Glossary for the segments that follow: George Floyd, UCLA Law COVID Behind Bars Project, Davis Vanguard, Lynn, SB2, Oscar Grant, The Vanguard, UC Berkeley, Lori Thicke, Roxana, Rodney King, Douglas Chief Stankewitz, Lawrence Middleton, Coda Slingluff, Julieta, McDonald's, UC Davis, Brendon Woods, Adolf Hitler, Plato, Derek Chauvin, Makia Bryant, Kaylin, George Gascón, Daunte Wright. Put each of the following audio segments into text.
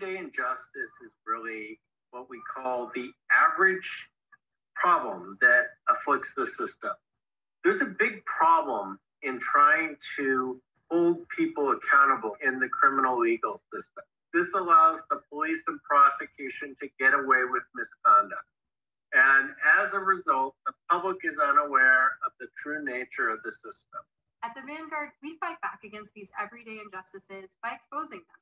everyday injustice is really what we call the average problem that afflicts the system. There's a big problem in trying to hold people accountable in the criminal legal system. This allows the police and prosecution to get away with misconduct. And as a result, the public is unaware of the true nature of the system. At the Vanguard, we fight back against these everyday injustices by exposing them.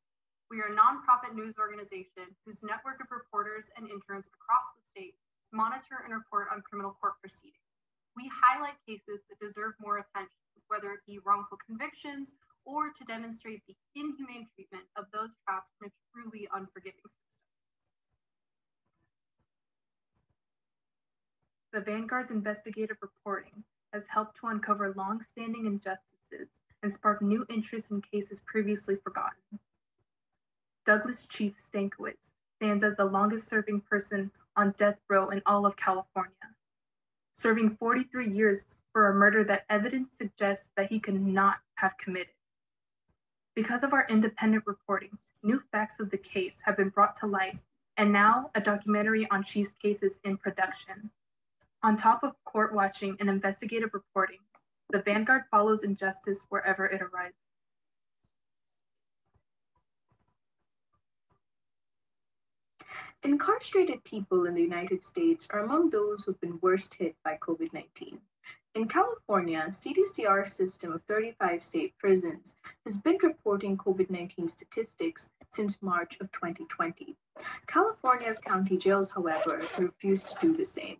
We are a nonprofit news organization whose network of reporters and interns across the state monitor and report on criminal court proceedings. We highlight cases that deserve more attention, whether it be wrongful convictions or to demonstrate the inhumane treatment of those trapped in a truly unforgiving system. The Vanguard's investigative reporting has helped to uncover long-standing injustices and spark new interest in cases previously forgotten. Douglas Chief Stankewitz stands as the longest-serving person on death row in all of California, serving 43 years for a murder that evidence suggests that he could not have committed. Because of our independent reporting, new facts of the case have been brought to light, and now a documentary on Chief's case is in production. On top of court watching and investigative reporting, the Vanguard follows injustice wherever it arises. Incarcerated people in the United States are among those who've been worst hit by COVID-19. In California, CDCR's system of 35 state prisons has been reporting COVID-19 statistics since March of 2020. California's county jails, however, refused to do the same.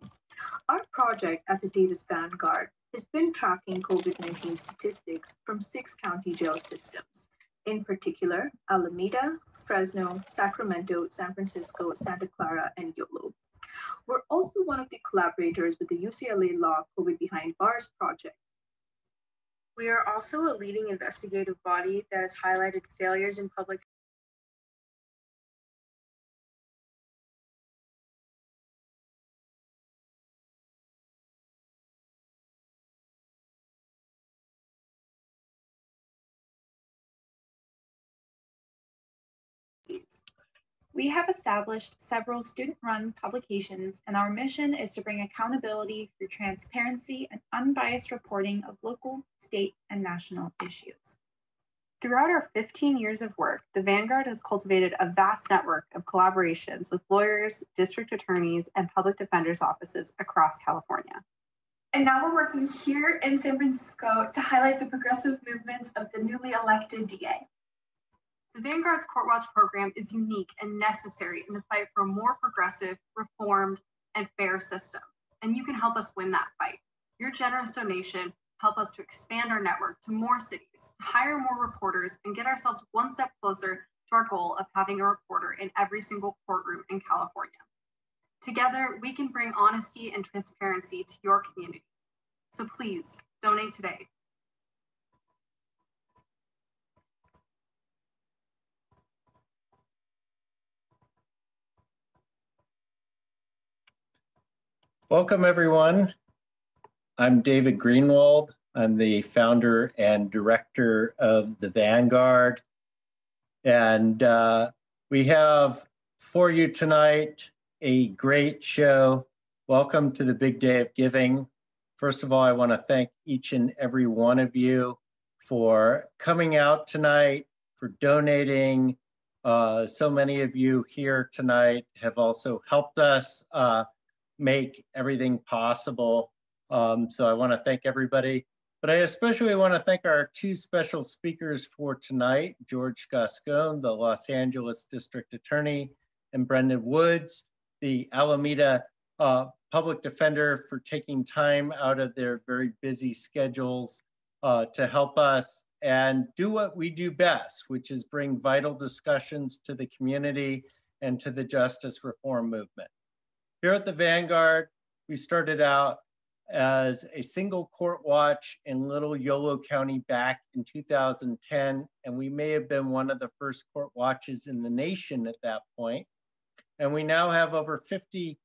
Our project at the Davis Vanguard has been tracking COVID-19 statistics from 6 county jail systems, in particular Alameda, Fresno, Sacramento, San Francisco, Santa Clara, and Yolo. We're also one of the collaborators with the UCLA Law COVID Behind Bars Project. We are also a leading investigative body that has highlighted failures in public . We have established several student-run publications, and our mission is to bring accountability through transparency and unbiased reporting of local, state, and national issues. Throughout our 15 years of work, the Vanguard has cultivated a vast network of collaborations with lawyers, district attorneys, and public defenders' offices across California. And now we're working here in San Francisco to highlight the progressive movements of the newly elected DA. The Vanguard's Court Watch program is unique and necessary in the fight for a more progressive, reformed, and fair system, and you can help us win that fight. Your generous donation helps us to expand our network to more cities, to hire more reporters, and get ourselves one step closer to our goal of having a reporter in every single courtroom in California. Together, we can bring honesty and transparency to your community. So please, donate today. Welcome, everyone. I'm David Greenwald. I'm the founder and director of The Vanguard. And we have for you tonight a great show. Welcome to the big day of giving. First of all, I want to thank each and every one of you for coming out tonight, for donating. So many of you here tonight have also helped us make everything possible. So I want to thank everybody, but I especially want to thank our 2 special speakers for tonight, George Gascón, the Los Angeles District Attorney, and Brendon Woods, the Alameda Public Defender, for taking time out of their very busy schedules to help us and do what we do best, which is bring vital discussions to the community and to the justice reform movement. Here at the Vanguard, we started out as a single court watch in Little Yolo County back in 2010, and we may have been one of the first court watches in the nation at that point. And we now have over 50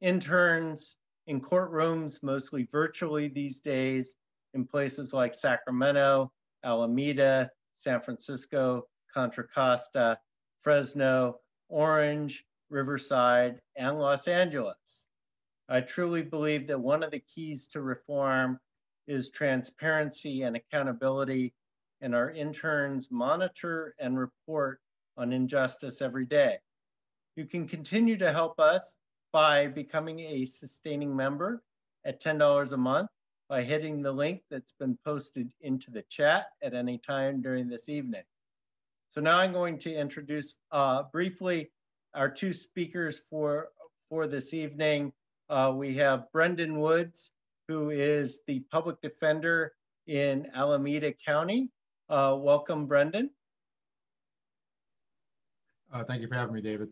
interns in courtrooms, mostly virtually these days, in places like Sacramento, Alameda, San Francisco, Contra Costa, Fresno, Orange, Riverside, and Los Angeles. I truly believe that one of the keys to reform is transparency and accountability, and our interns monitor and report on injustice every day. You can continue to help us by becoming a sustaining member at $10 a month by hitting the link that's been posted into the chat at any time during this evening. So now I'm going to introduce briefly our two speakers for this evening. We have Brendon Woods, who is the public defender in Alameda County. Welcome, Brendon. Thank you for having me, David.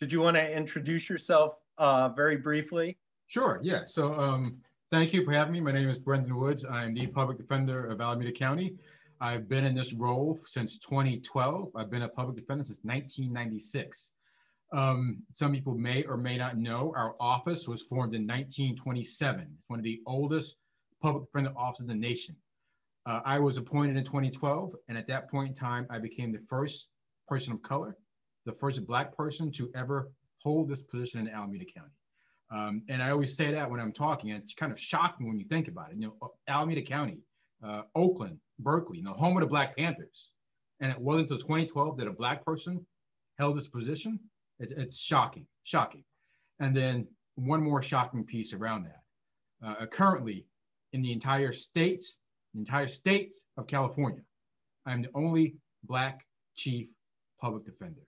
Did you want to introduce yourself very briefly? Sure, yeah. So thank you for having me. My name is Brendon Woods. I'm the public defender of Alameda County. I've been in this role since 2012. I've been a public defender since 1996. Some people may or may not know, our office was formed in 1927. It's one of the oldest public defender offices in the nation. I was appointed in 2012, and at that point in time, I became the first person of color, the first Black person to ever hold this position in Alameda County. And I always say that when I'm talking, and it's kind of shocking when you think about it. You know, Alameda County, Oakland, Berkeley, you know, home of the Black Panthers. And it wasn't until 2012 that a Black person held this position. It's shocking, shocking. And then one more shocking piece around that. Currently, in the entire state of California, I'm the only Black chief public defender.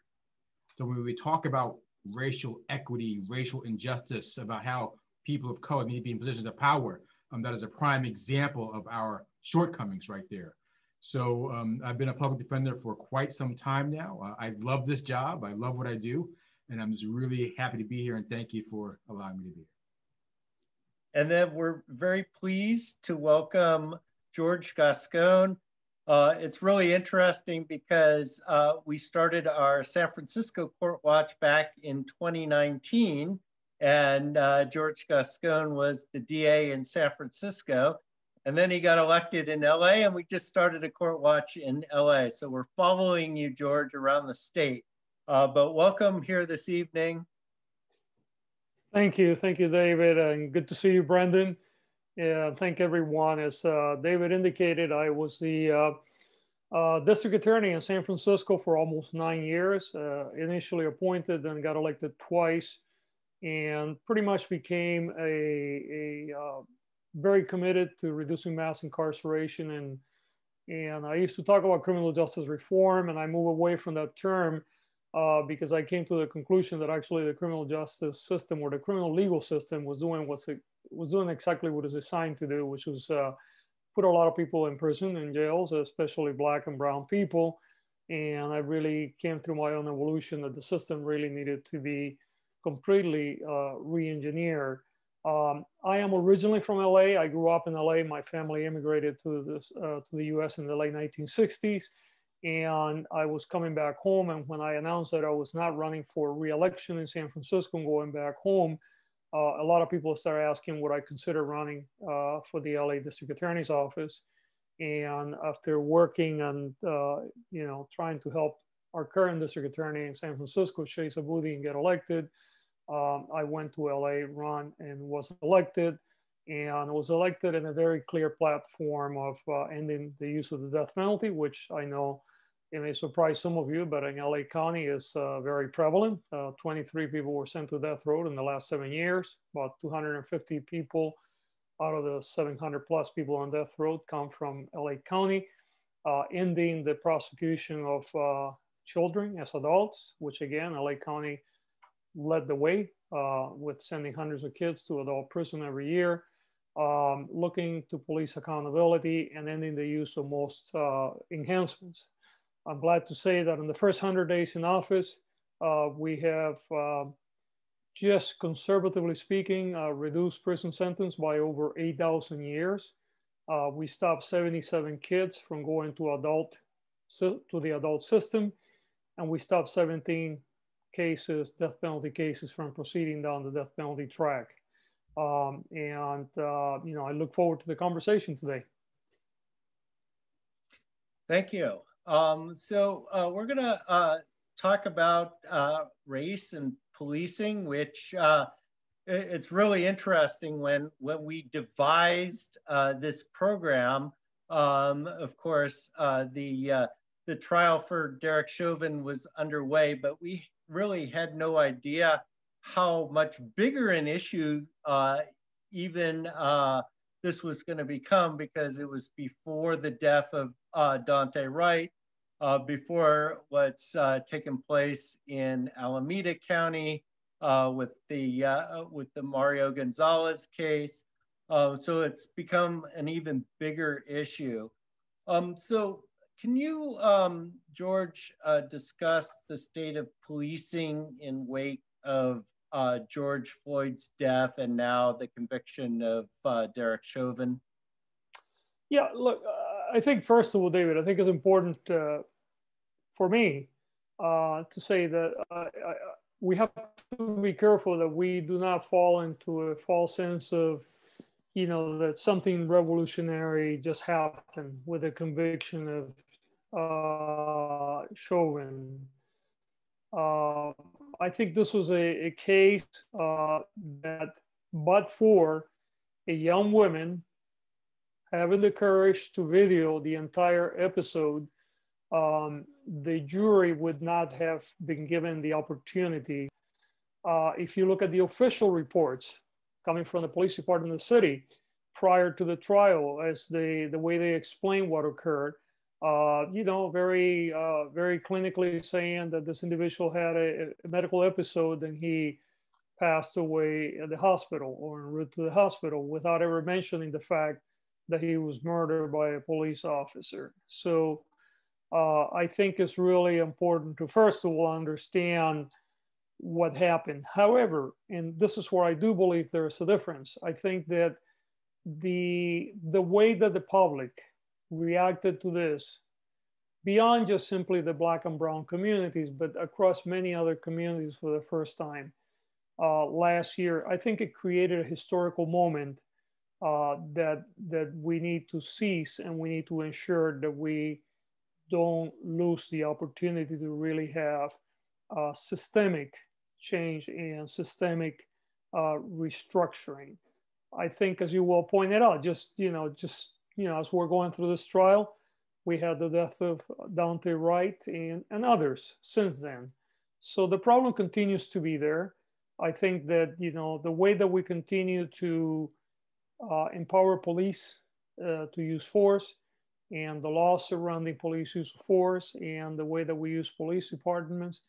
So when we talk about racial equity, racial injustice, about how people of color need to be in positions of power, that is a prime example of our shortcomings right there. So I've been a public defender for quite some time now. I love this job. I love what I do. And I'm just really happy to be here, and thank you for allowing me to be here. And then we're very pleased to welcome George Gascón. It's really interesting because we started our San Francisco Court Watch back in 2019, and George Gascón was the DA in San Francisco. And then he got elected in LA, and we just started a court watch in LA. So we're following you, George, around the state. But welcome here this evening. Thank you, David, and good to see you, Brendon. Yeah, thank everyone. As David indicated, I was the district attorney in San Francisco for almost 9 years, initially appointed and got elected twice, and pretty much became a very committed to reducing mass incarceration. And I used to talk about criminal justice reform, and I moved away from that term because I came to the conclusion that actually the criminal justice system, or the criminal legal system, was doing exactly what it was assigned to do, which was put a lot of people in prison and jails, especially Black and brown people. And I really came through my own evolution that the system really needed to be completely re-engineered. I am originally from LA. I grew up in LA. My family immigrated to the US in the late 1960s, and I was coming back home. And when I announced that I was not running for re-election in San Francisco and going back home, a lot of people started asking would I consider running for the LA District Attorney's Office. And after working and you know, trying to help our current district attorney in San Francisco, Shay Sabudi, and get elected, I went to LA, run, and was elected. And was elected in a very clear platform of ending the use of the death penalty, which I know it may surprise some of you, but in LA County is very prevalent. 23 people were sent to death row in the last 7 years. About 250 people out of the 700 plus people on death row come from LA County. Ending the prosecution of children as adults, which again, LA County led the way with sending hundreds of kids to adult prison every year, looking to police accountability and ending the use of most enhancements. I'm glad to say that in the first 100 days in office, we have just conservatively speaking, reduced prison sentence by over 8,000 years. We stopped 77 kids from going to the adult system, and we stopped 17 cases, death penalty cases, from proceeding down the death penalty track. You know, I look forward to the conversation today. Thank you. So we're gonna talk about race and policing, which it's really interesting when we devised this program. Of course, the trial for Derek Chauvin was underway, but we really had no idea how much bigger an issue this was going to become, because it was before the death of Daunte Wright, before what's taken place in Alameda County with the Mario Gonzalez case. So it's become an even bigger issue. So can you, George, discuss the state of policing in wake of George Floyd's death and now the conviction of Derek Chauvin? Yeah, look, I think first of all, David, I think it's important for me to say that we have to be careful that we do not fall into a false sense of, you know, that something revolutionary just happened with the conviction of Chauvin. I think this was a case that, but for a young woman having the courage to video the entire episode, the jury would not have been given the opportunity. If you look at the official reports coming from the police department of the city prior to the trial, as the way they explained what occurred, you know, very clinically saying that this individual had a medical episode and he passed away at the hospital or en route to the hospital, without ever mentioning the fact that he was murdered by a police officer. So I think it's really important to, first of all, understand what happened. However, and this is where I do believe there is a difference, I think that the way that the public reacted to this, beyond just simply the Black and Brown communities, but across many other communities for the first time last year, I think it created a historical moment that we need to seize, and we need to ensure that we don't lose the opportunity to really have systemic change and systemic restructuring. I think, as you well pointed out, just as we're going through this trial, we had the death of Daunte Wright and others since then. So the problem continues to be there. I think that, you know, the way that we continue to empower police to use force, and the laws surrounding police use of force, and the way that we use police departments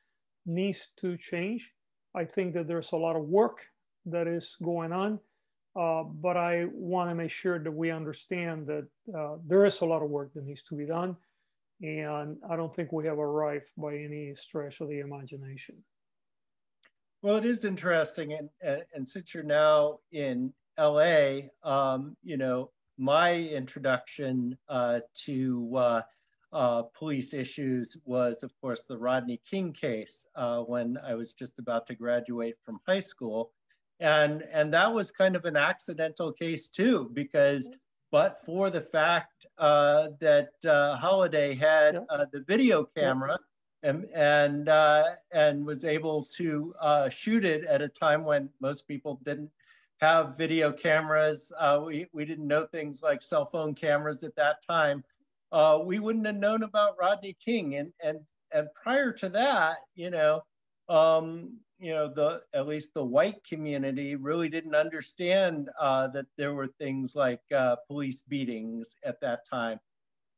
needs to change. I think that there's a lot of work that is going on, but I want to make sure that we understand that there is a lot of work that needs to be done, and I don't think we have arrived by any stretch of the imagination. Well, it is interesting, and since you're now in LA, you know, my introduction to police issues was, of course, the Rodney King case when I was just about to graduate from high school. And that was kind of an accidental case too, because but for the fact that Holliday had the video camera and was able to shoot it at a time when most people didn't have video cameras. We didn't know things like cell phone cameras at that time. We wouldn't have known about Rodney King, and prior to that, you know, at least the white community really didn't understand that there were things like police beatings at that time.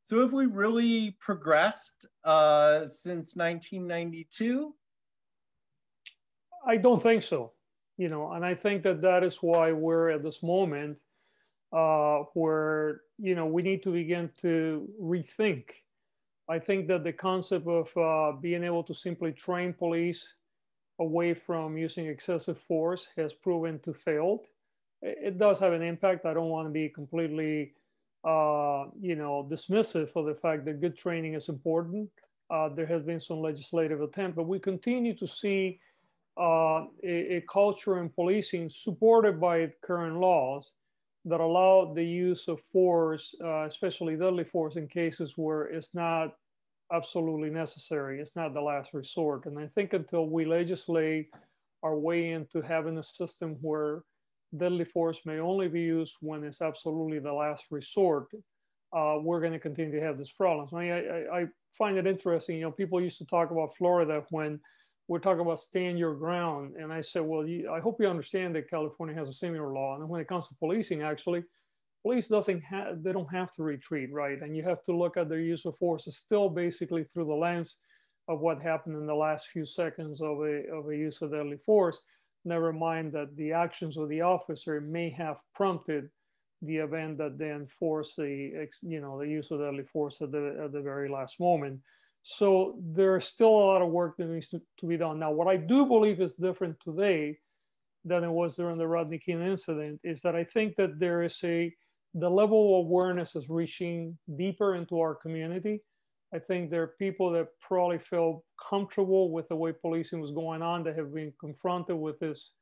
So have we really progressed since 1992? I don't think so. You know, and I think that that is why we're at this moment where, you know, we need to begin to rethink. I think that the concept of being able to simply train police away from using excessive force has proven to fail. It does have an impact. I don't want to be completely, you know, dismissive of the fact that good training is important. There has been some legislative attempt, but we continue to see a culture in policing supported by current laws that allow the use of force, especially deadly force, in cases where it's not absolutely necessary. It's not the last resort. And I think until we legislate our way into having a system where deadly force may only be used when it's absolutely the last resort, we're going to continue to have this problem. So I find it interesting. You know, people used to talk about Florida when we're talking about stand your ground. And I said, well, I hope you understand that California has a similar law. And when it comes to policing, actually, police they don't have to retreat, right? And you have to look at their use of force. It's still basically through the lens of what happened in the last few seconds of a use of deadly force. Never mind that the actions of the officer may have prompted the event that then forced the use of deadly force at the very last moment. So there's still a lot of work that needs to be done. Now, what I do believe is different today than it was during the Rodney King incident is that I think that there is the level of awareness is reaching deeper into our community. I think there are people that probably feel comfortable with the way policing was going on, that have been confronted with this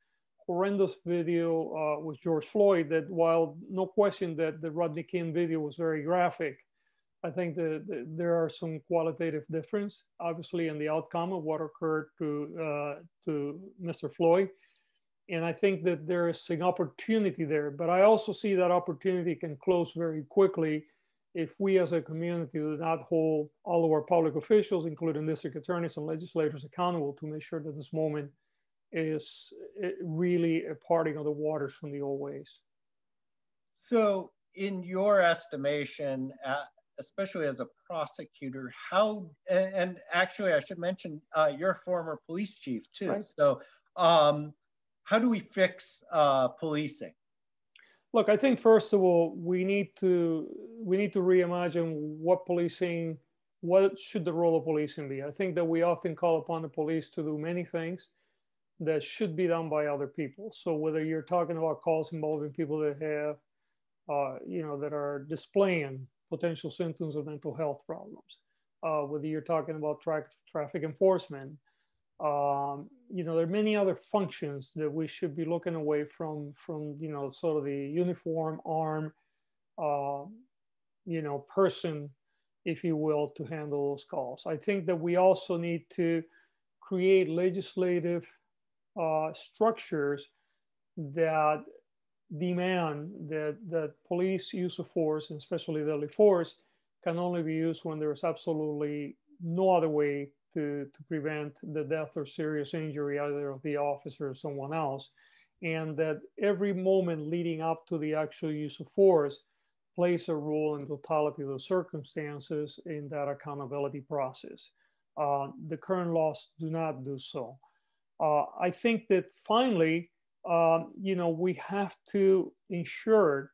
horrendous video with George Floyd, that while no question that the Rodney King video was very graphic, I think that there are some qualitative difference, obviously, in the outcome of what occurred to Mr. Floyd. And I think that there is an opportunity there, but I also see that opportunity can close very quickly if we as a community do not hold all of our public officials, including district attorneys and legislators, accountable to make sure that this moment is really a parting of the waters from the old ways. So in your estimation, especially as a prosecutor, and actually I should mention you're a former police chief too. Right. So how do we fix policing? Look, I think first of all, we need to reimagine what should the role of policing be. I think that we often call upon the police to do many things that should be done by other people. So whether you're talking about calls involving people that have, that are displaying potential symptoms of mental health problems, whether you're talking about traffic enforcement, there are many other functions that we should be looking away from sort of the uniform arm, person, if you will, to handle those calls. I think that we also need to create legislative structures that demand that police use of force, and especially deadly force, can only be used when there is absolutely no other way to prevent the death or serious injury either of the officer or someone else, and that every moment leading up to the actual use of force plays a role in totality of the circumstances in that accountability process. The current laws do not do so. I think that finally, we have to ensure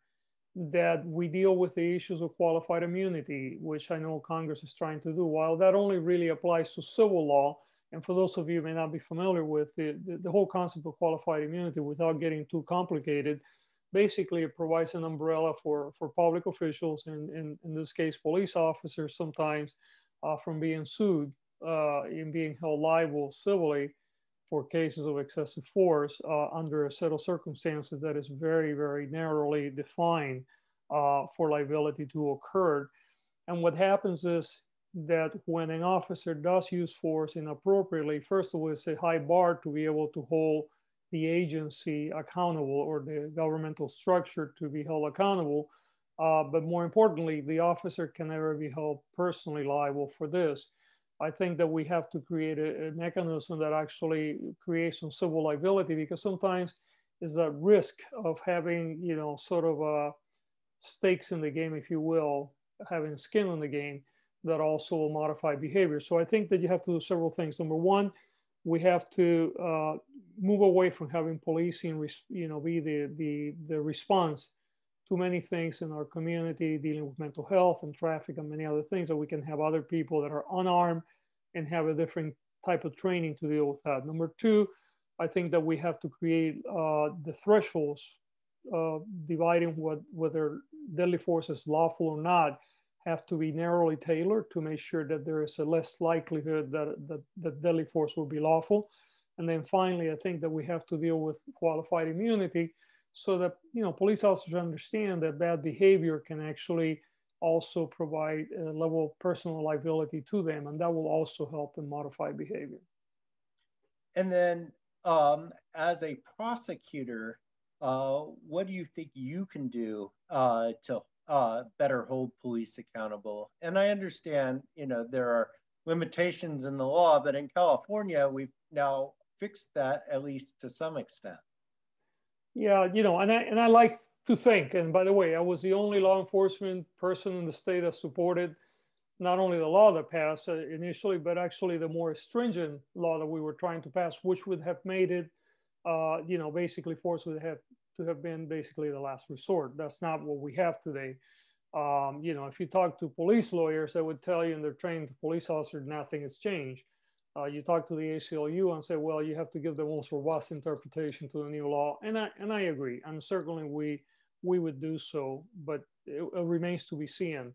that we deal with the issues of qualified immunity, which I know Congress is trying to do, while that only really applies to civil law. And for those of you who may not be familiar with the whole concept of qualified immunity, without getting too complicated, basically it provides an umbrella for public officials, and in this case, police officers sometimes, from being sued and being held liable civilly for cases of excessive force under a set of circumstances that is very, very narrowly defined for liability to occur. And what happens is that when an officer does use force inappropriately, first of all, it's a high bar to be able to hold the agency accountable, or the governmental structure to be held accountable. But more importantly, the officer can never be held personally liable for this. I think that we have to create a mechanism that actually creates some civil liability, because sometimes it's a risk of having, sort of stakes in the game, if you will, having skin in the game, that also will modify behavior. So I think that you have to do several things. Number one, we have to move away from having policing, be the response to many things in our community, dealing with mental health and traffic and many other things, that we can have other people that are unarmed and have a different type of training to deal with that. Number two, I think that we have to create the thresholds dividing whether deadly force is lawful or not have to be narrowly tailored to make sure that there is a less likelihood that deadly force will be lawful. And then finally, I think that we have to deal with qualified immunity, so that police officers understand that bad behavior can actually also provide a level of personal liability to them, and that will also help them modify behavior. And then as a prosecutor, what do you think you can do to better hold police accountable? And I understand, you know, there are limitations in the law, but in California, we've now fixed that, at least to some extent. Yeah, you know, and I like to think, and by the way, I was the only law enforcement person in the state that supported not only the law that passed initially, but actually the more stringent law that we were trying to pass, which would have made it, you know, basically force would have to have been basically the last resort. That's not what we have today. You know, if you talk to police lawyers, they would tell you, and they're trained police officers, nothing has changed. You talk to the ACLU and say, well, you have to give the most robust interpretation to the new law. And I agree. And certainly we would do so, but it remains to be seen.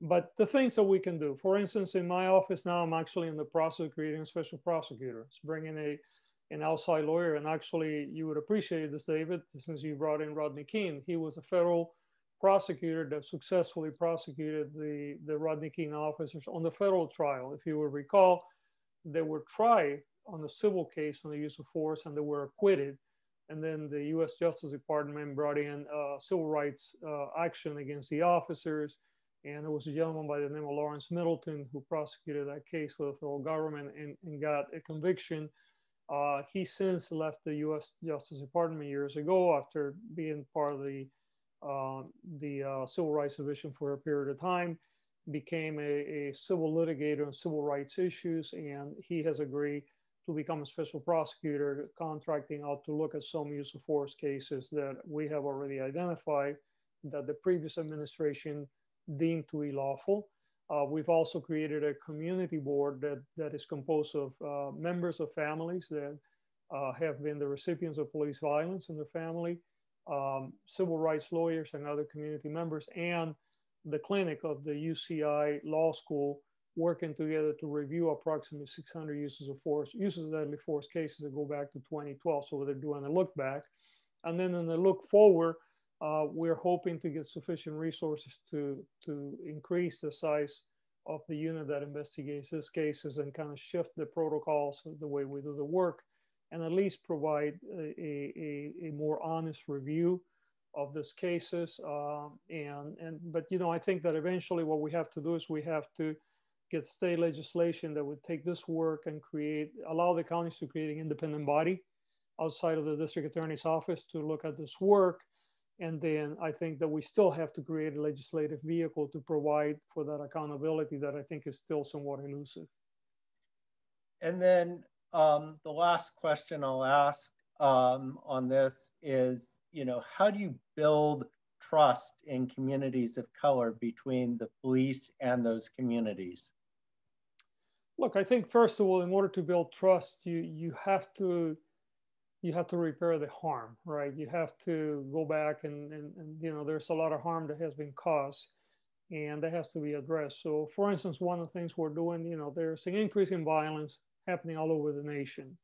But the things that we can do, for instance, in my office now, I'm actually in the process of creating a special prosecutor. It's bringing an outside lawyer. And actually, you would appreciate this, David, since you brought in Rodney King. He was a federal prosecutor that successfully prosecuted the Rodney King officers on the federal trial. If you will recall, they were tried on a civil case on the use of force, and they were acquitted. And then the U.S. Justice Department brought in civil rights action against the officers. And there was a gentleman by the name of Lawrence Middleton who prosecuted that case for the federal government and got a conviction. He since left the U.S. Justice Department years ago after being part of the Civil Rights Division for a period of time, became a civil litigator on civil rights issues, and he has agreed to become a special prosecutor, contracting out to look at some use of force cases that we have already identified that the previous administration deemed to be lawful. We've also created a community board that is composed of members of families that have been the recipients of police violence in their family, civil rights lawyers and other community members, and the clinic of the UCI Law School working together to review approximately 600 uses of deadly force cases that go back to 2012. So they're doing a look back. And then in the look forward, we're hoping to get sufficient resources to increase the size of the unit that investigates these cases and kind of shift the protocols, the way we do the work, and at least provide a more honest review of these cases. But you know, I think that eventually what we have to do is we have to get state legislation that would take this work and allow the counties to create an independent body outside of the district attorney's office to look at this work. And then I think that we still have to create a legislative vehicle to provide for that accountability that I think is still somewhat elusive. And then the last question I'll ask on this is, you know, how do you build trust in communities of color between the police and those communities? Look, I think first of all, in order to build trust, you have to repair the harm, right? You have to go back and you know, there's a lot of harm that has been caused and that has to be addressed. So for instance, one of the things we're doing, you know, there's an increase in violence happening all over the nation,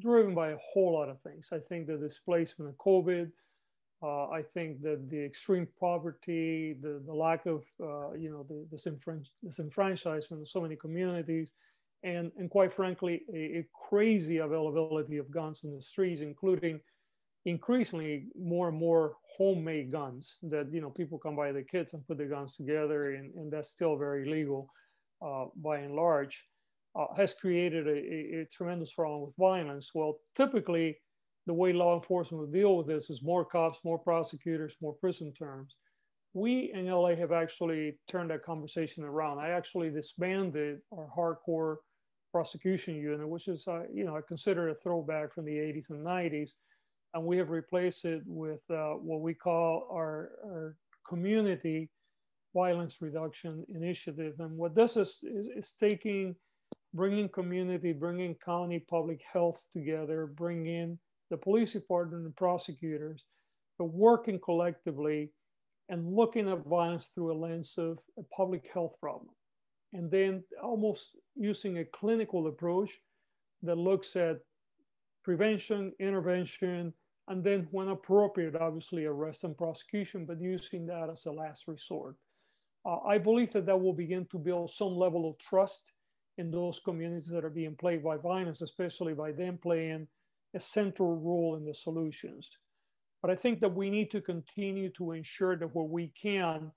driven by a whole lot of things. I think the displacement of COVID, I think that the extreme poverty, the lack of, you know, the disenfranchisement of so many communities, and quite frankly, a crazy availability of guns in the streets, including increasingly more and more homemade guns that, you know, people come by the kids and put the guns together, and that's still very legal by and large, has created a tremendous problem with violence. Well, typically, the way law enforcement will deal with this is more cops, more prosecutors, more prison terms. We in LA have actually turned that conversation around. I actually disbanded our hardcore prosecution unit, which is, you know, I consider a throwback from the 80s and 90s. And we have replaced it with what we call our community violence reduction initiative. And what this is bringing community, bringing county public health together, bringing the police department and prosecutors, but working collectively and looking at violence through a lens of a public health problem. And then almost using a clinical approach that looks at prevention, intervention, and then when appropriate, obviously arrest and prosecution, but using that as a last resort. I believe that that will begin to build some level of trust in those communities that are being plagued by violence, especially by them playing a central role in the solutions. But I think that we need to continue to ensure that where we can,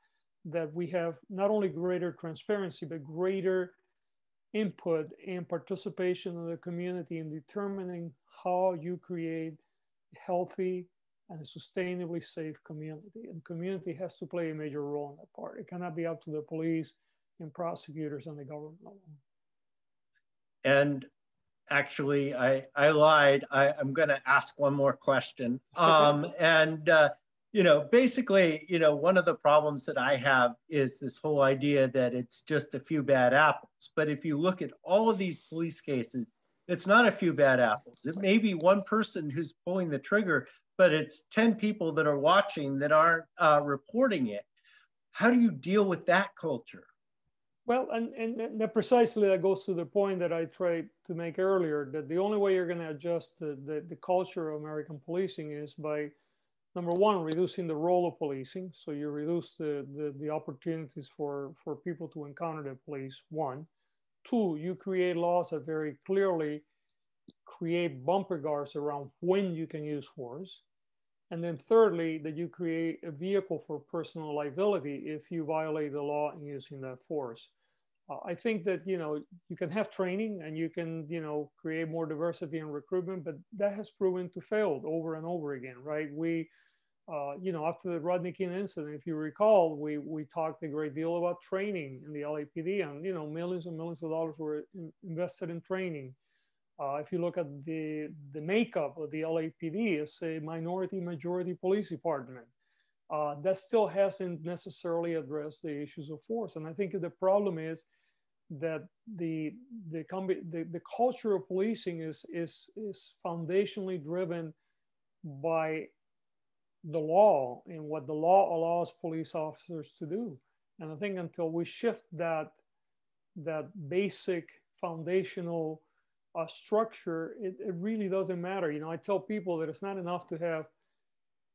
that we have not only greater transparency, but greater input and participation of the community in determining how you create a healthy and sustainably safe community. And community has to play a major role in that part. It cannot be up to the police and prosecutors and the government alone. And actually, I lied. I'm going to ask one more question. You know, basically, you know, one of the problems that I have is this whole idea that it's just a few bad apples. But if you look at all of these police cases, it's not a few bad apples. It may be one person who's pulling the trigger, but it's 10 people that are watching that aren't reporting it. How do you deal with that culture? Well, and precisely that goes to the point that I tried to make earlier, that the only way you're going to adjust the culture of American policing is by, number one, reducing the role of policing. So you reduce the opportunities for people to encounter the police, one. Two, you create laws that very clearly create bumper guards around when you can use force. And then thirdly, that you create a vehicle for personal liability if you violate the law in using that force. I think that, you know, you can have training and you can, you know, create more diversity and recruitment, but that has proven to fail over and over again, right? We, you know, after the Rodney King incident, if you recall, we talked a great deal about training in the LAPD, and, you know, millions and millions of dollars were invested in training. If you look at the makeup of the LAPD, it's a minority-majority police department. That still hasn't necessarily addressed the issues of force. And I think the problem is that the culture of policing is foundationally driven by the law and what the law allows police officers to do. And I think until we shift that basic foundational structure, it really doesn't matter. You know, I tell people that it's not enough to have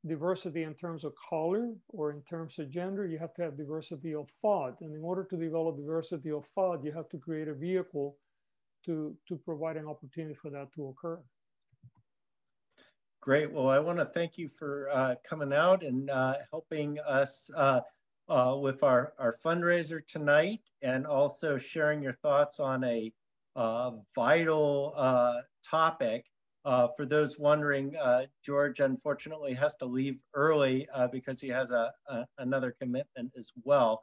diversity in terms of color or in terms of gender. You have to have diversity of thought. And in order to develop diversity of thought, you have to create a vehicle to provide an opportunity for that to occur. Great. Well, I want to thank you for coming out and helping us with our fundraiser tonight, and also sharing your thoughts on a vital topic. For those wondering, George unfortunately has to leave early because he has another commitment as well.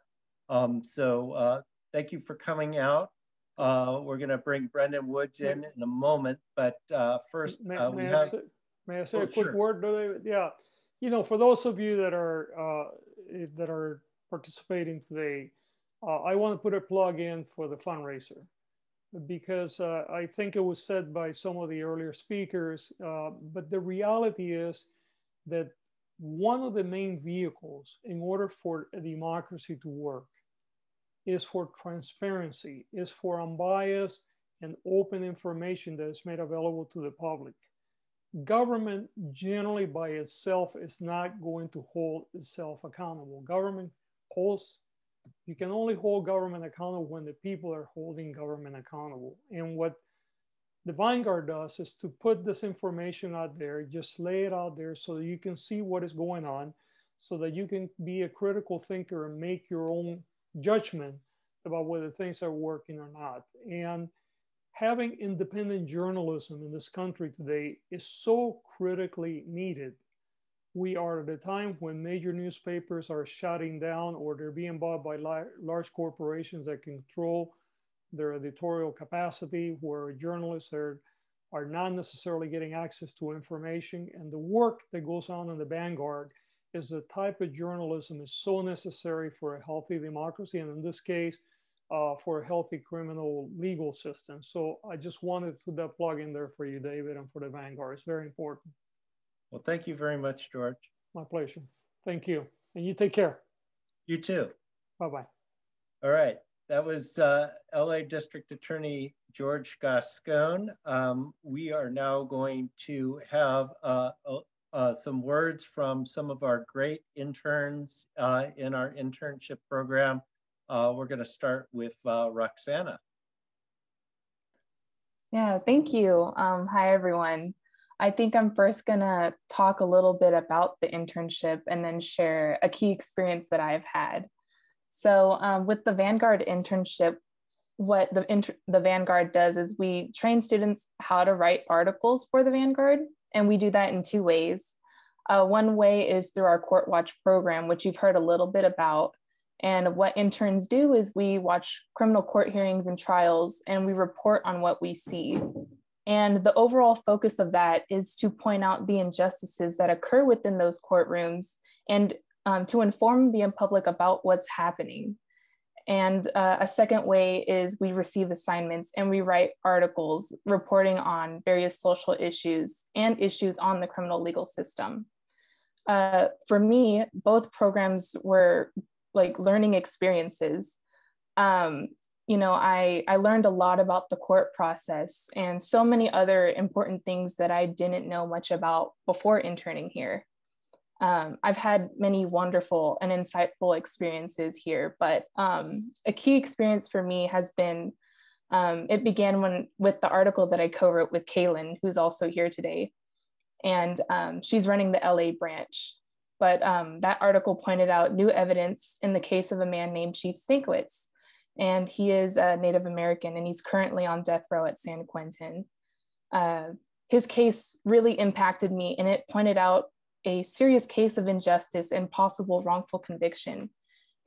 So thank you for coming out. We're going to bring Brendon Woods in a moment, but first we have... May I say a quick word, David? Yeah, you know, for those of you that are participating today, I want to put a plug in for the fundraiser, because I think it was said by some of the earlier speakers, but the reality is that one of the main vehicles in order for a democracy to work is for transparency, is for unbiased and open information that is made available to the public. Government generally by itself is not going to hold itself accountable. Government holds, you can only hold government accountable when the people are holding government accountable. And what the Vanguard does is to put this information out there, just lay it out there so that you can see what is going on, so that you can be a critical thinker and make your own judgment about whether things are working or not. And having independent journalism in this country today is so critically needed. We are at a time when major newspapers are shutting down, or they're being bought by large corporations that control their editorial capacity, where journalists are not necessarily getting access to information. And the work that goes on in the Vanguard is the type of journalism is so necessary for a healthy democracy, and in this case, for a healthy criminal legal system. So I just wanted to put that plug in there for you, David, and for the Vanguard. It's very important. Well, thank you very much, George. My pleasure. Thank you. And you take care. You too. Bye-bye. All right. That was LA District Attorney George Gascón. We are now going to have some words from some of our great interns in our internship program. We're going to start with Roxana. Yeah, thank you. Hi, everyone. I think I'm first going to talk a little bit about the internship and then share a key experience that I've had. So with the Vanguard internship, what the Vanguard does is we train students how to write articles for the Vanguard, and we do that in two ways. One way is through our Court Watch program, which you've heard a little bit about. And what interns do is we watch criminal court hearings and trials, and we report on what we see. And the overall focus of that is to point out the injustices that occur within those courtrooms and to inform the public about what's happening. And a second way is we receive assignments and we write articles reporting on various social issues and issues on the criminal legal system. For me, both programs were like learning experiences. You know, I learned a lot about the court process and so many other important things that I didn't know much about before interning here. I've had many wonderful and insightful experiences here, but a key experience for me has been, it began with the article that I co-wrote with Kaylin, who's also here today, and she's running the LA branch. But that article pointed out new evidence in the case of a man named Chief Stankewitz, and he is a Native American, and he's currently on death row at San Quentin. His case really impacted me, and it pointed out a serious case of injustice and possible wrongful conviction.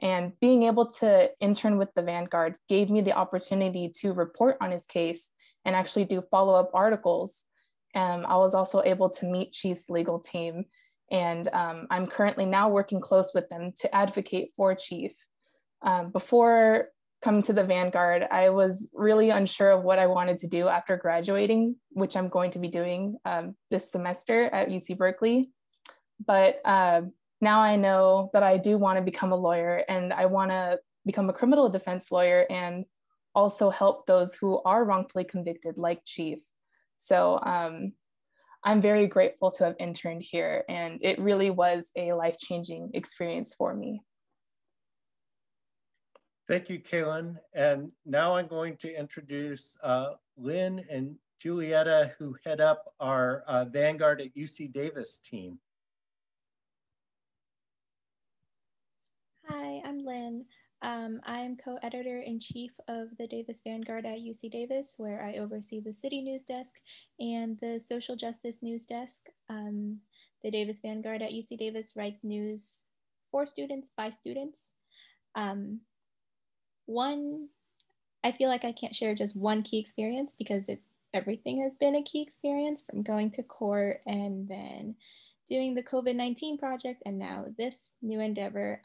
And being able to intern with the Vanguard gave me the opportunity to report on his case and actually do follow-up articles. I was also able to meet Chief's legal team, and I'm currently now working close with them to advocate for Chief. Before coming to the Vanguard, I was really unsure of what I wanted to do after graduating, which I'm going to be doing this semester at UC Berkeley. But now I know that I do want to become a lawyer, and I want to become a criminal defense lawyer and also help those who are wrongfully convicted like Chief. So I'm very grateful to have interned here, and it really was a life-changing experience for me. Thank you, Kaylin. And now I'm going to introduce Lynn and Julieta, who head up our Vanguard at UC Davis team. Hi, I'm Lynn. I'm co-editor-in-chief of the Davis Vanguard at UC Davis, where I oversee the city news desk and the social justice news desk. The Davis Vanguard at UC Davis writes news for students by students. I feel like I can't share just one key experience because everything has been a key experience, from going to court and then doing the COVID-19 project and now this new endeavor.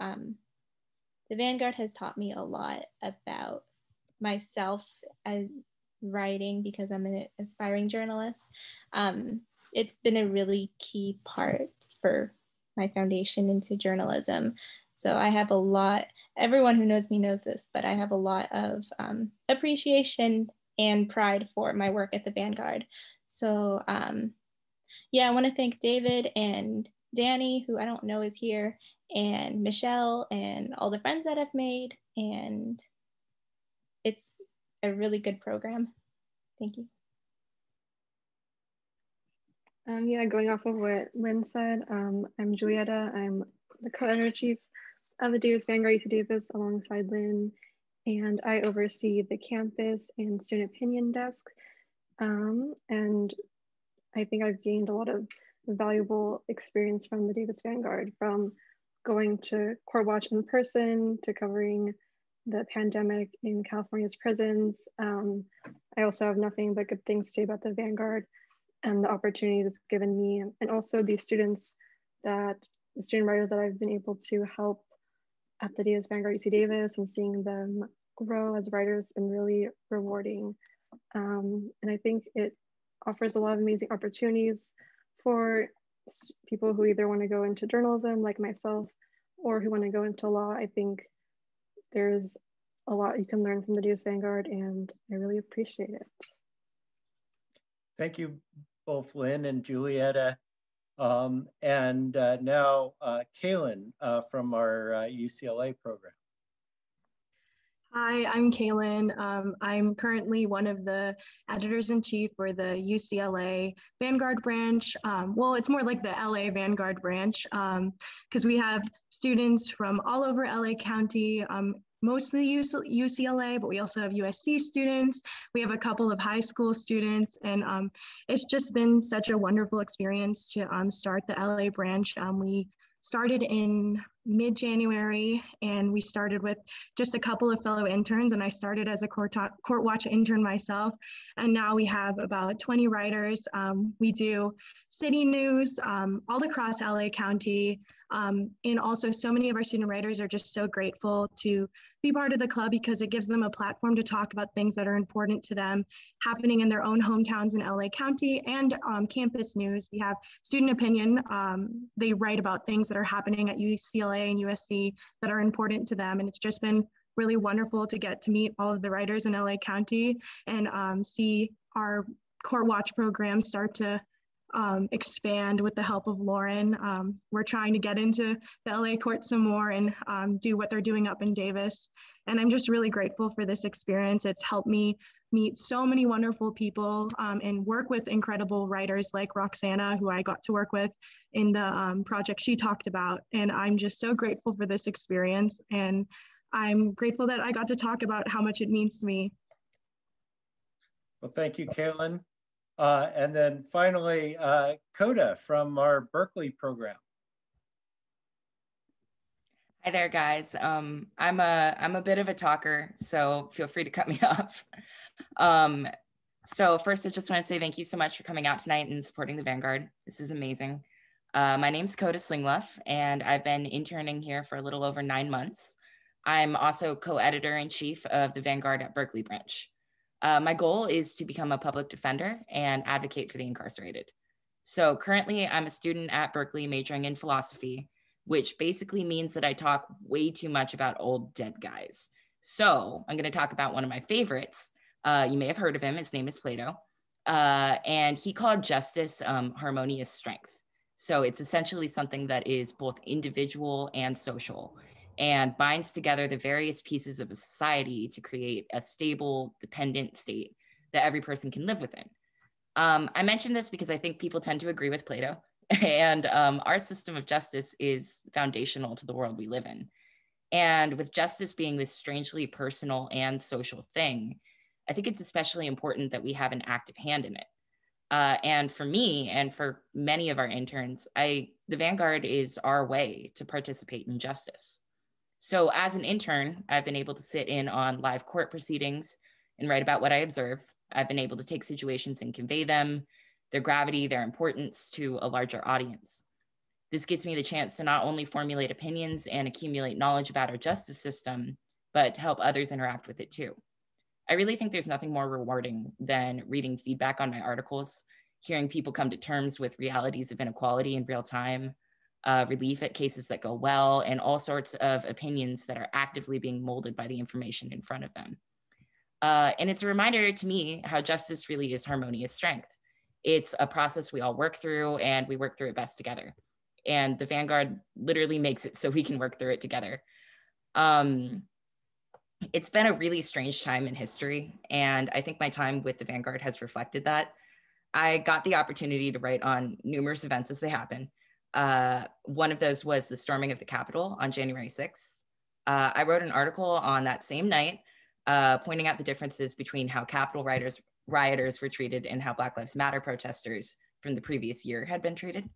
The Vanguard has taught me a lot about myself as writing, because I'm an aspiring journalist. It's been a really key part for my foundation into journalism. So I have a lot, everyone who knows me knows this, but I have a lot of appreciation and pride for my work at the Vanguard. So yeah, I want to thank David and Danny, who I don't know is here, and Michelle and all the friends that I've made, and it's a really good program. Thank you. Yeah, going off of what Lynn said, I'm Julieta. I'm the co-editor-in-chief of the Davis Vanguard UC Davis alongside Lynn, and I oversee the campus and student opinion desk, and I think I've gained a lot of valuable experience from the Davis Vanguard, from going to Court Watch in person to covering the pandemic in California's prisons. I also have nothing but good things to say about the Vanguard and the opportunities it's given me, and also the students that, the student writers that I've been able to help at the Davis Vanguard UC Davis, and seeing them grow as writers has been really rewarding. And I think it offers a lot of amazing opportunities for people who either want to go into journalism like myself or who want to go into law. I think there's a lot you can learn from the Davis Vanguard, and I really appreciate it. Thank you both, Lynn and Julieta. Now Kaylin from our UCLA program. Hi, I'm Kaylin. I'm currently one of the editors-in-chief for the UCLA Vanguard branch. Well, it's more like the LA Vanguard branch because we have students from all over LA County, mostly UCLA, but we also have USC students. We have a couple of high school students, and it's just been such a wonderful experience to start the LA branch. We started in mid-January, and we started with just a couple of fellow interns, and I started as a court watch intern myself, and now we have about 20 writers. We do city news all across LA County, and also so many of our student writers are just so grateful to be part of the club because it gives them a platform to talk about things that are important to them happening in their own hometowns in LA County, and campus news. We have student opinion. They write about things that are happening at UCLA and USC that are important to them, and it's just been really wonderful to get to meet all of the writers in LA County and see our Court Watch program start to expand with the help of Lauren. We're trying to get into the LA court some more and do what they're doing up in Davis, and I'm just really grateful for this experience. It's helped me meet so many wonderful people and work with incredible writers like Roxana, who I got to work with in the project she talked about. And I'm just so grateful for this experience. And I'm grateful that I got to talk about how much it means to me. Well, thank you, Kaylin. And then finally, Coda from our Berkeley program. Hi there, guys. I'm a bit of a talker, so feel free to cut me off. So first, I just want to say thank you so much for coming out tonight and supporting the Vanguard. This is amazing. My name's Coda Slingluff, and I've been interning here for a little over 9 months. I'm also co-editor-in-chief of the Vanguard at Berkeley branch. My goal is to become a public defender and advocate for the incarcerated. So currently, I'm a student at Berkeley majoring in philosophy, which basically means that I talk way too much about old dead guys. So I'm gonna talk about one of my favorites. You may have heard of him, his name is Plato. And he called justice harmonious strength. So it's essentially something that is both individual and social and binds together the various pieces of a society to create a stable, dependent state that every person can live within. I mention this because I think people tend to agree with Plato. And our system of justice is foundational to the world we live in. And with justice being this strangely personal and social thing, I think it's especially important that we have an active hand in it. And for me, and for many of our interns, the Vanguard is our way to participate in justice. So as an intern, I've been able to sit in on live court proceedings and write about what I observe. I've been able to take situations and convey them, their gravity, their importance to a larger audience. This gives me the chance to not only formulate opinions and accumulate knowledge about our justice system, but to help others interact with it too. I really think there's nothing more rewarding than reading feedback on my articles, hearing people come to terms with realities of inequality in real time, relief at cases that go well, and all sorts of opinions that are actively being molded by the information in front of them. And it's a reminder to me how justice really is harmonious strength. It's a process we all work through, and we work through it best together. And the Vanguard literally makes it so we can work through it together. It's been a really strange time in history, and I think my time with the Vanguard has reflected that. I got the opportunity to write on numerous events as they happen. One of those was the storming of the Capitol on January 6th. I wrote an article on that same night, pointing out the differences between how Capitol rioters were treated and how Black Lives Matter protesters from the previous year had been treated.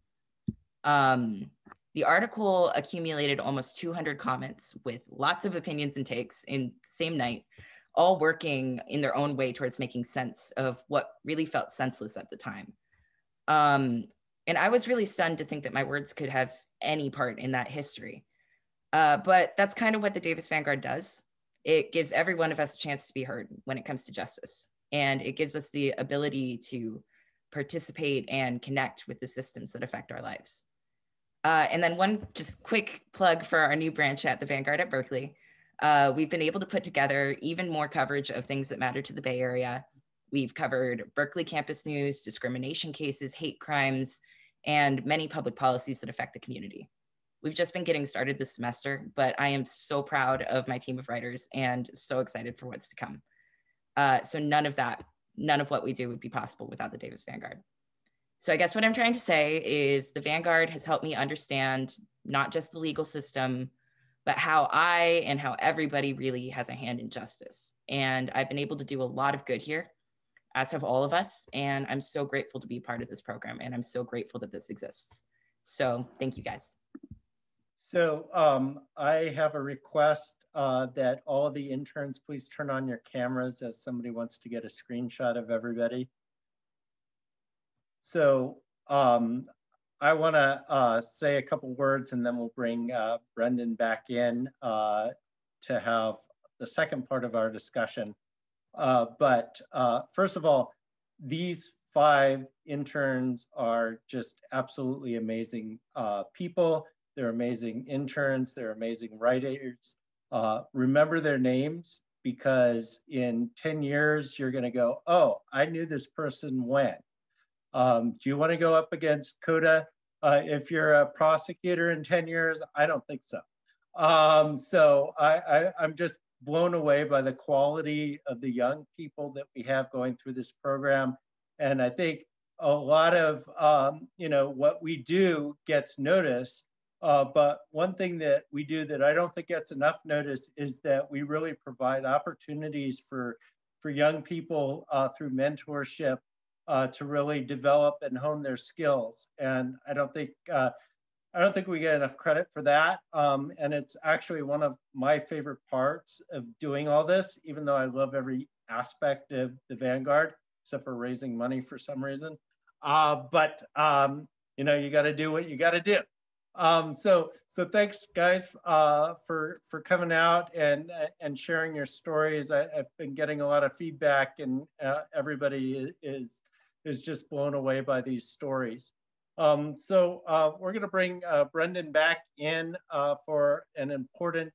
The article accumulated almost 200 comments with lots of opinions and takes in the same night, all working in their own way towards making sense of what really felt senseless at the time. And I was really stunned to think that my words could have any part in that history. But that's kind of what the Davis Vanguard does. It gives every one of us a chance to be heard when it comes to justice. And it gives us the ability to participate and connect with the systems that affect our lives. And then one just quick plug for our new branch at the Vanguard at Berkeley. We've been able to put together even more coverage of things that matter to the Bay Area. We've covered Berkeley campus news, discrimination cases, hate crimes, and many public policies that affect the community. We've just been getting started this semester, but I am so proud of my team of writers and so excited for what's to come. So none of what we do would be possible without the Davis Vanguard. So I guess what I'm trying to say is the Vanguard has helped me understand not just the legal system, but how I and how everybody really has a hand in justice. And I've been able to do a lot of good here, as have all of us. And I'm so grateful to be part of this program. And I'm so grateful that this exists. So thank you guys. So I have a request that all the interns, please turn on your cameras as somebody wants to get a screenshot of everybody. So I want to say a couple words and then we'll bring Brendon back in to have the second part of our discussion. But first of all, these five interns are just absolutely amazing people. They're amazing interns, they're amazing writers. Remember their names, because in 10 years, you're gonna go, oh, I knew this person when. Do you wanna go up against Coda if you're a prosecutor in 10 years? I don't think so. So I'm just blown away by the quality of the young people that we have going through this program. And I think a lot of you know, what we do gets noticed. But one thing that we do that I don't think gets enough notice is that we really provide opportunities for young people through mentorship to really develop and hone their skills. And I don't think we get enough credit for that. And it's actually one of my favorite parts of doing all this, even though I love every aspect of the Vanguard, except for raising money for some reason. But you know, you got to do what you got to do. So thanks guys for coming out and sharing your stories. I've been getting a lot of feedback, and everybody is just blown away by these stories. So we're gonna bring Brendon back in for an important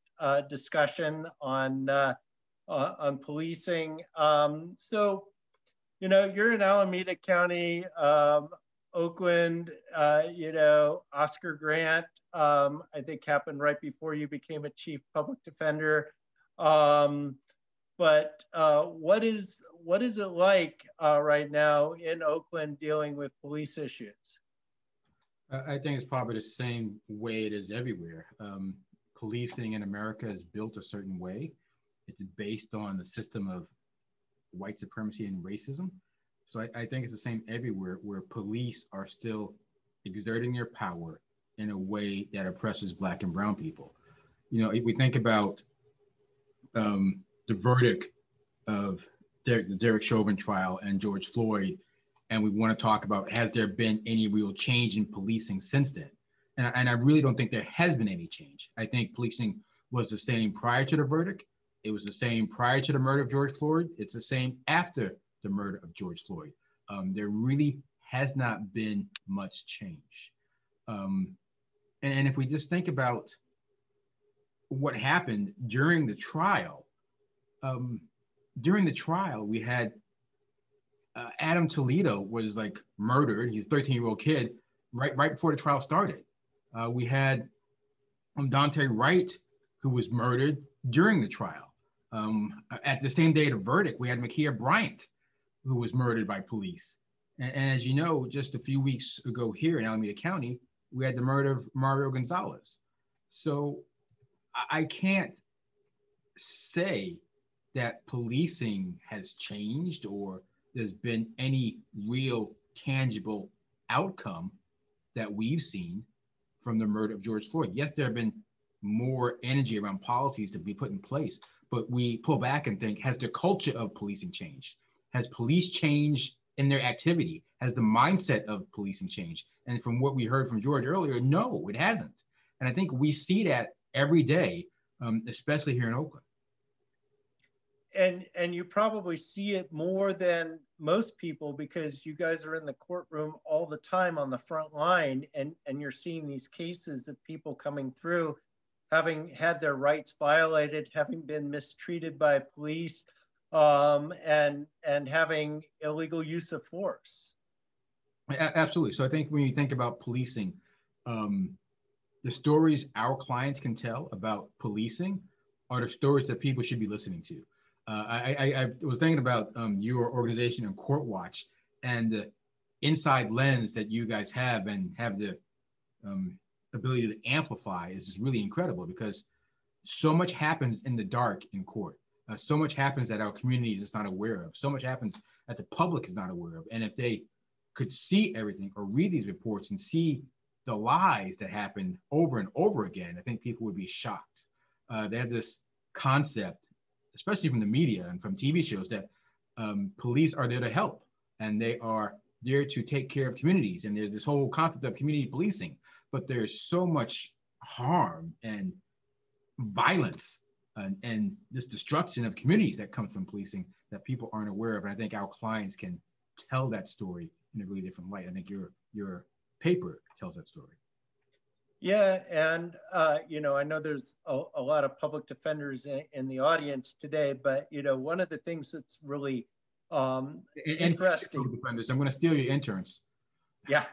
discussion on policing. So, you know, you're in Alameda County, Oakland, you know, Oscar Grant, I think happened right before you became a chief public defender. But what is it like right now in Oakland dealing with police issues? I think it's probably the same way it is everywhere. Policing in America is built a certain way. It's based on the system of white supremacy and racism. So I think it's the same everywhere, where police are still exerting their power in a way that oppresses Black and brown people. You know, if we think about the verdict of the Derek Chauvin trial and George Floyd, and we want to talk about, has there been any real change in policing since then? And I really don't think there has been any change. I think policing was the same prior to the verdict. It was the same prior to the murder of George Floyd. It's the same after the murder of George Floyd. There really has not been much change. And if we just think about what happened during the trial, we had Adam Toledo was like murdered. He's a 13-year-old kid right before the trial started. We had Daunte Wright, who was murdered during the trial. At the same day of the verdict, we had Makia Bryant, who was murdered by police. And as you know, just a few weeks ago here in Alameda County, we had the murder of Mario Gonzalez. So I can't say that policing has changed or there's been any real tangible outcome that we've seen from the murder of George Floyd. Yes, there have been more energy around policies to be put in place, but we pull back and think, has the culture of policing changed? Has police changed in their activity? Has the mindset of policing changed? And from what we heard from George earlier, no, it hasn't. And I think we see that every day, especially here in Oakland. And you probably see it more than most people, because you guys are in the courtroom all the time on the front line, and you're seeing these cases of people coming through, having had their rights violated, having been mistreated by police, and having illegal use of force. Absolutely. So I think when you think about policing, The stories our clients can tell about policing are the stories that people should be listening to. I was thinking about your organization and Court Watch and the inside lens that you guys have and have the ability to amplify is just really incredible, because so much happens in the dark in court. So much happens that our community is just not aware of. So much happens that the public is not aware of. And if they could see everything or read these reports and see the lies that happened over and over again, I think people would be shocked. They have this concept, especially from the media and from TV shows, that police are there to help and they are there to take care of communities. And there's this whole concept of community policing, but there's so much harm and violence and this destruction of communities that comes from policing that people aren't aware of. And I think our clients can tell that story in a really different light. I think your paper tells that story. Yeah, and you know, I know there's a lot of public defenders in the audience today, but you know, one of the things that's really interesting. Defenders, I'm going to steal your interns. Yeah.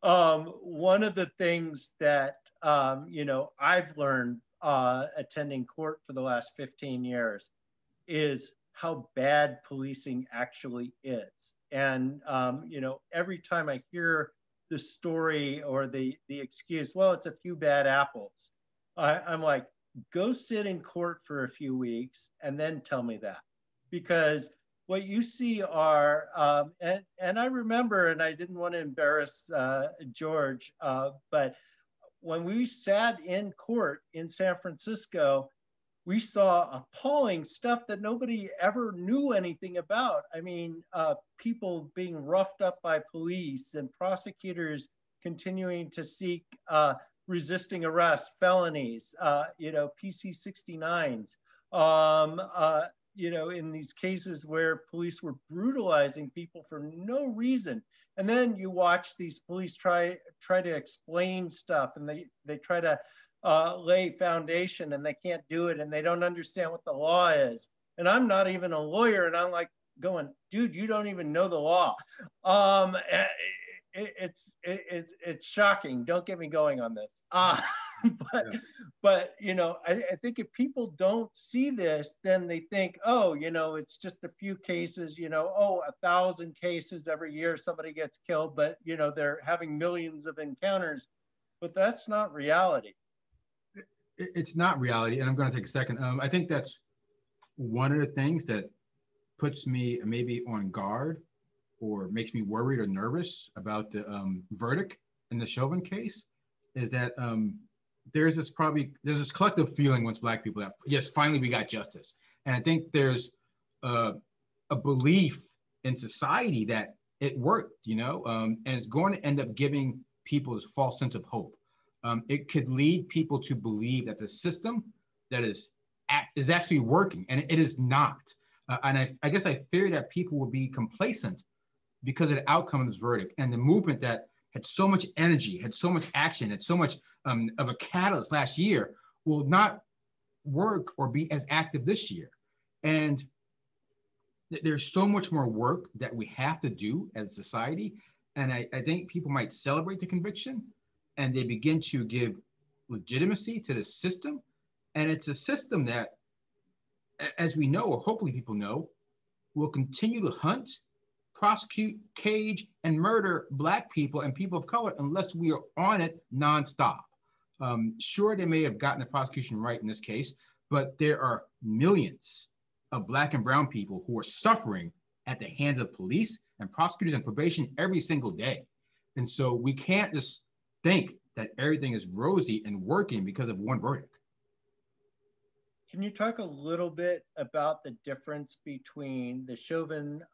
One of the things that you know, I've learned attending court for the last 15 years is how bad policing actually is. And you know, every time I hear the story or the excuse, well, it's a few bad apples, I'm like, go sit in court for a few weeks and then tell me that. Because what you see are, and I remember, and I didn't want to embarrass George, but when we sat in court in San Francisco, we saw appalling stuff that nobody ever knew anything about. I mean, people being roughed up by police and prosecutors continuing to seek resisting arrest, felonies, you know, PC 69s, you know, in these cases where police were brutalizing people for no reason. And then you watch these police try to explain stuff, and they try to lay foundation, and they can't do it, and they don't understand what the law is. And I'm not even a lawyer, and I'm like going, dude, you don't even know the law. It's shocking. Don't get me going on this. But you know, I think if people don't see this, then they think, oh, you know, it's just a few cases, you know, oh, 1,000 cases every year somebody gets killed, but you know, they're having millions of encounters. But that's not reality. It's not reality, and I'm going to take a second. I think that's one of the things that puts me maybe on guard or makes me worried or nervous about the verdict in the Chauvin case, is that there's this collective feeling once Black people have, yes, finally we got justice. And I think there's a belief in society that it worked, you know, and it's going to end up giving people this false sense of hope. It could lead people to believe that the system that is actually working, and it is not. And I guess I fear that people will be complacent because of the outcome of this verdict, and the movement that had so much energy, had so much action, had so much of a catalyst last year will not work or be as active this year. And there's so much more work that we have to do as a society. And I think people might celebrate the conviction, and they begin to give legitimacy to the system. And it's a system that, as we know, or hopefully people know, will continue to hunt, prosecute, cage, and murder Black people and people of color unless we are on it nonstop. Sure, they may have gotten the prosecution right in this case, but there are millions of Black and brown people who are suffering at the hands of police and prosecutors and probation every single day. And so we can't just think that everything is rosy and working because of one verdict. Can you talk a little bit about the difference between the Chauvin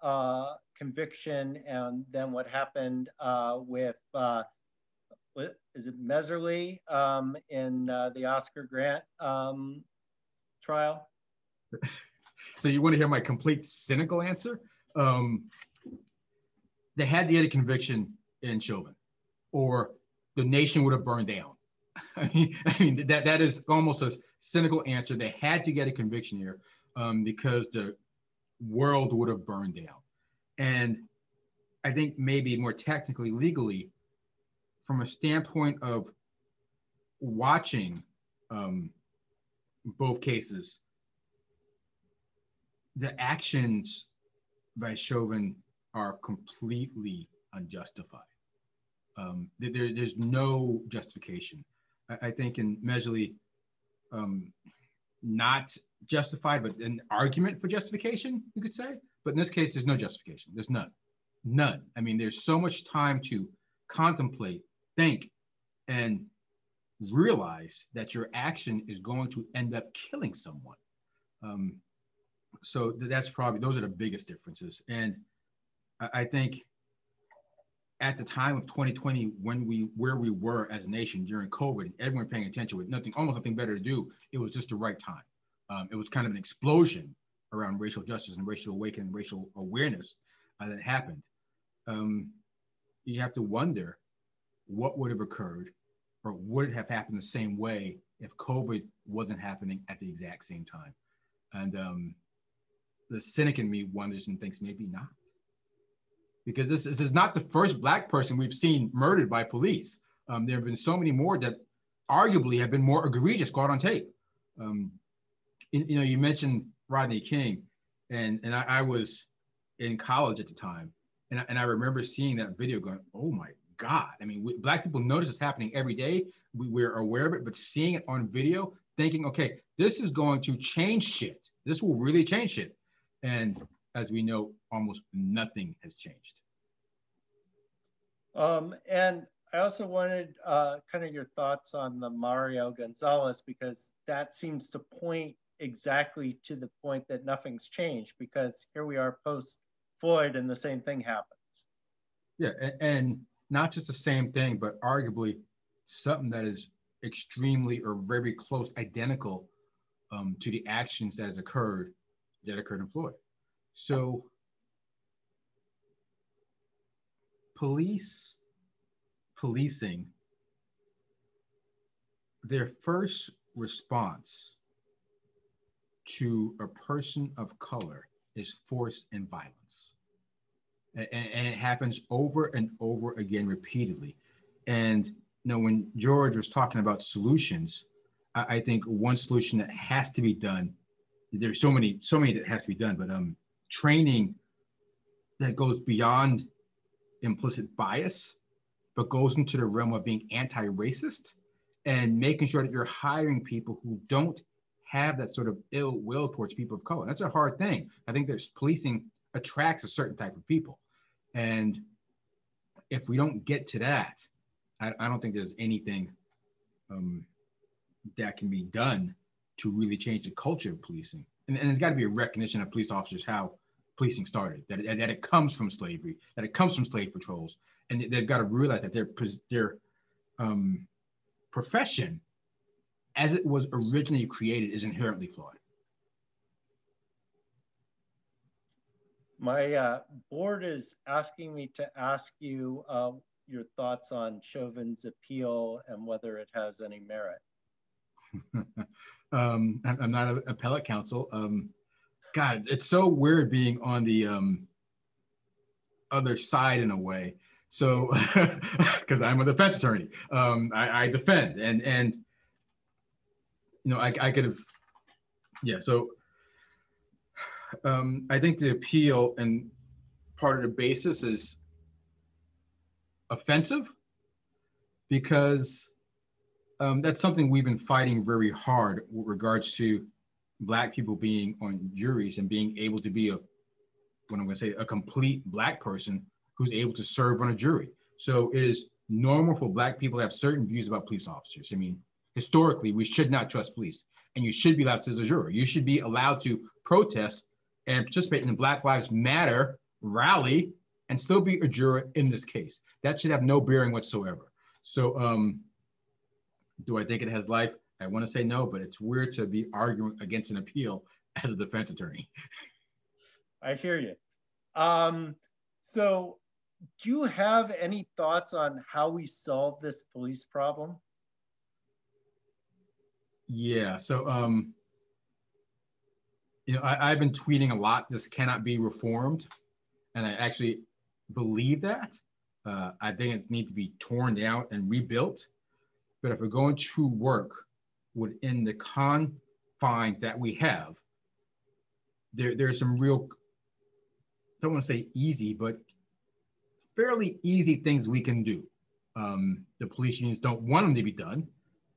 conviction and then what happened with is it Meserly in the Oscar Grant trial? So you want to hear my complete cynical answer? They had the other conviction in Chauvin, or the nation would have burned down. I mean that is almost a cynical answer. They had to get a conviction here because the world would have burned down. And I think maybe more technically, legally, from a standpoint of watching both cases, the actions by Chauvin are completely unjustified. There's no justification. I think in Mejli, not justified, but an argument for justification, you could say. But in this case, there's no justification. There's none. None. I mean, there's so much time to contemplate, think, and realize that your action is going to end up killing someone. So that's probably, those are the biggest differences. And I think at the time of 2020, when where we were as a nation during COVID, everyone paying attention with almost nothing better to do, it was just the right time. It was kind of an explosion around racial justice and racial awakening, racial awareness that happened. You have to wonder what would have occurred or would it have happened the same way if COVID wasn't happening at the exact same time. And the cynic in me wonders and thinks maybe not. Because this is not the first Black person we've seen murdered by police. There have been so many more that arguably have been more egregious caught on tape. You know, you mentioned Rodney King, and I was in college at the time, and I remember seeing that video going, oh my God. I mean, Black people notice it's happening every day. We're aware of it, but seeing it on video, thinking, okay, this is going to change shit. This will really change shit. And as we know, almost nothing has changed. And I also wanted kind of your thoughts on the Mario Gonzalez, because that seems to point exactly to the point that nothing's changed, because here we are post Floyd and the same thing happens. Yeah, and not just the same thing, but arguably something that is extremely or very close identical to the actions that has occurred in Floyd. So policing, their first response to a person of color is force and violence. And it happens over and over again repeatedly. And you know, when George was talking about solutions, I think one solution that has to be done, there's so many that has to be done, but training that goes beyond implicit bias, but goes into the realm of being anti-racist and making sure that you're hiring people who don't have that sort of ill will towards people of color. That's a hard thing. I think there's policing attracts a certain type of people. And if we don't get to that, I don't think there's anything that can be done to really change the culture of policing. And there's got to be a recognition of police officers, how policing started, that it comes from slavery, that it comes from slave patrols. And they've got to realize that their profession, as it was originally created, is inherently flawed. My board is asking me to ask you your thoughts on Chauvin's appeal and whether it has any merit. I'm not an appellate counsel. God, it's so weird being on the other side in a way. So, because I'm a defense attorney, I defend and you know I could have, yeah. So I think the appeal and part of the basis is offensive because. That's something we've been fighting very hard with regards to Black people being on juries and being able to be a complete Black person who's able to serve on a jury. So it is normal for Black people to have certain views about police officers. I mean, historically, we should not trust police, and you should be allowed to sit as a juror. You should be allowed to protest and participate in the Black Lives Matter rally and still be a juror in this case. That should have no bearing whatsoever. So, do I think it has life? I want to say no, but it's weird to be arguing against an appeal as a defense attorney. I hear you. So do you have any thoughts on how we solve this police problem? Yeah, so you know, I've been tweeting a lot, this cannot be reformed. And I actually believe that. I think it needs to be torn down and rebuilt. But if we're going to work within the confines that we have, there's some real, I don't want to say easy, but fairly easy things we can do. The police unions don't want them to be done,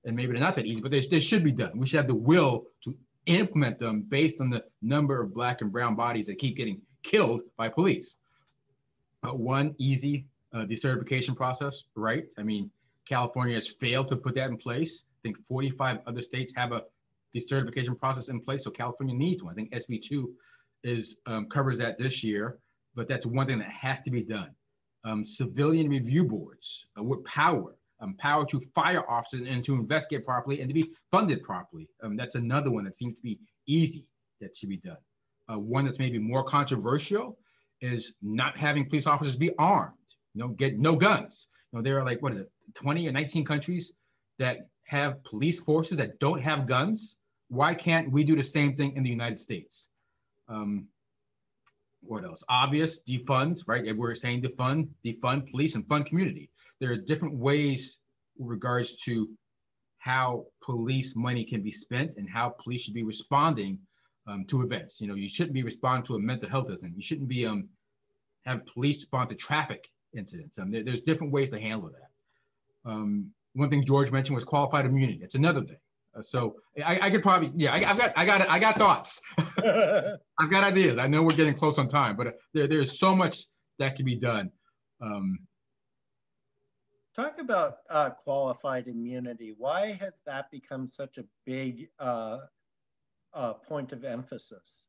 and maybe they're not that easy, but they should be done. We should have the will to implement them based on the number of black and brown bodies that keep getting killed by police. One easy decertification process, right? I mean, California has failed to put that in place. I think 45 other states have a decertification process in place, so California needs one. I think SB2 is, covers that this year, but that's one thing that has to be done. Civilian review boards with power, power to fire officers and to investigate properly and to be funded properly. That's another one that seems to be easy that should be done. One that's maybe more controversial is not having police officers be armed, you know, get no guns. You know, there are like, what is it, 20 or 19 countries that have police forces that don't have guns. Why can't we do the same thing in the United States? What else? Obvious, defund, right? We're saying defund police and fund community. There are different ways with regards to how police money can be spent and how police should be responding to events. You know, you shouldn't be responding to a mental health incident. You shouldn't be have police respond to traffic incidents. There's different ways to handle that. One thing George mentioned was qualified immunity. That's another thing. So I could probably, yeah, I got thoughts. I've got ideas. I know we're getting close on time, but there's so much that can be done. Talk about qualified immunity. Why has that become such a big point of emphasis?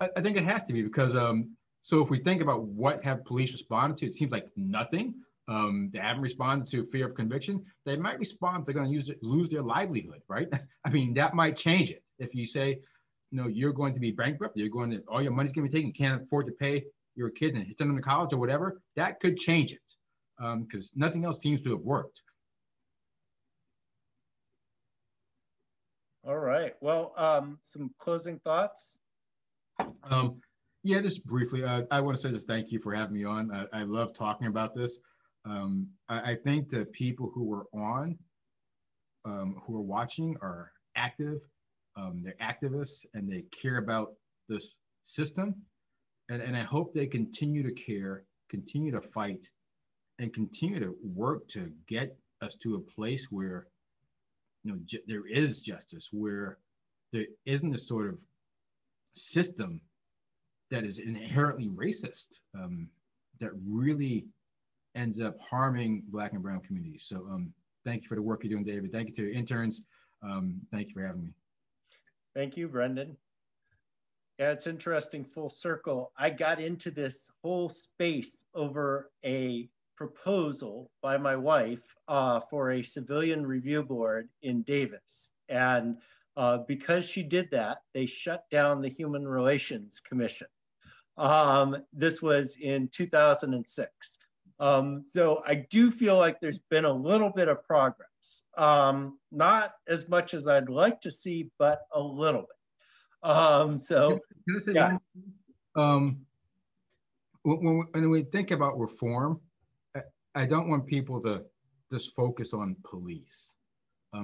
I think it has to be because, so if we think about what have police responded to, it seems like nothing. They haven't responded to fear of conviction. They might respond if they're going to lose their livelihood, right? I mean, that might change it. If you say, you know, you're going to be bankrupt, you're going to, all your money's going to be taken, you can't afford to pay your kids and send them to college or whatever, that could change it. Because nothing else seems to have worked. All right. Well, some closing thoughts? Yeah, just briefly. I want to say just thank you for having me on. I love talking about this. I think the people who are on, who are watching, are active. They're activists and they care about this system. And I hope they continue to care, continue to fight, and continue to work to get us to a place where, you know, there is justice, where there isn't a sort of system that is inherently racist, that really ends up harming black and brown communities. So thank you for the work you're doing, David. Thank you to your interns. Thank you for having me. Thank you, Brendon. Yeah, it's interesting, full circle. I got into this whole space over a proposal by my wife for a civilian review board in Davis. And because she did that, they shut down the Human Relations Commission. This was in 2006. So I do feel like there's been a little bit of progress. Not as much as I'd like to see, but a little bit. So, yeah. When we think about reform, I don't want people to just focus on police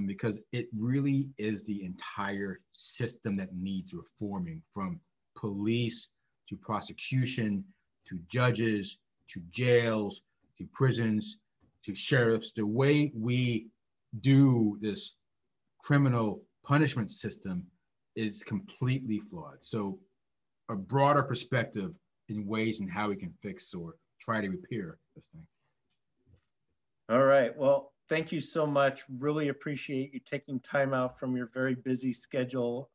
because it really is the entire system that needs reforming, from police to prosecution, to judges, to jails, to prisons, to sheriffs. The way we do this criminal punishment system is completely flawed. So a broader perspective in ways and how we can fix or try to repair this thing. All right. Well, thank you so much. Really appreciate you taking time out from your very busy schedule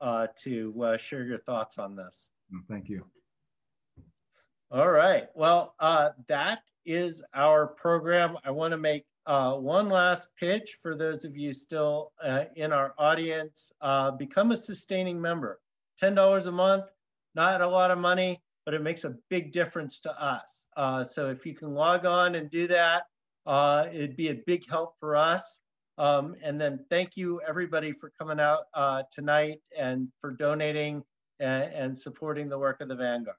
to share your thoughts on this. Thank you. All right. Well, that is our program. I want to make one last pitch for those of you still in our audience. Become a sustaining member. $10 a month, not a lot of money, but it makes a big difference to us. So if you can log on and do that, it'd be a big help for us. And then thank you everybody for coming out tonight and for donating and supporting the work of the Vanguard.